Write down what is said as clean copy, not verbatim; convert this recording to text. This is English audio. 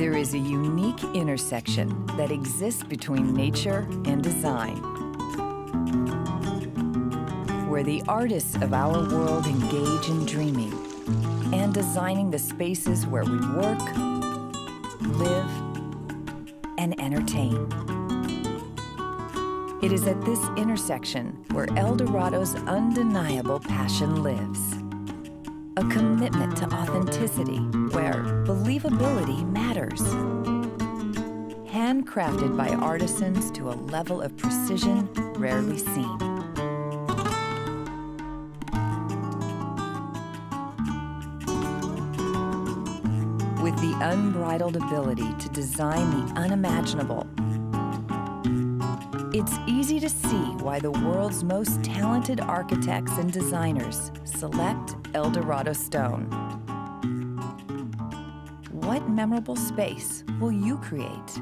There is a unique intersection that exists between nature and design, where the artists of our world engage in dreaming and designing the spaces where we work, live, and entertain. It is at this intersection where Eldorado's undeniable passion lives. A commitment to authenticity, where believability matters. Handcrafted by artisans to a level of precision rarely seen. With the unbridled ability to design the unimaginable, it's easy to see why the world's most talented architects and designers select Eldorado Stone. What memorable space will you create?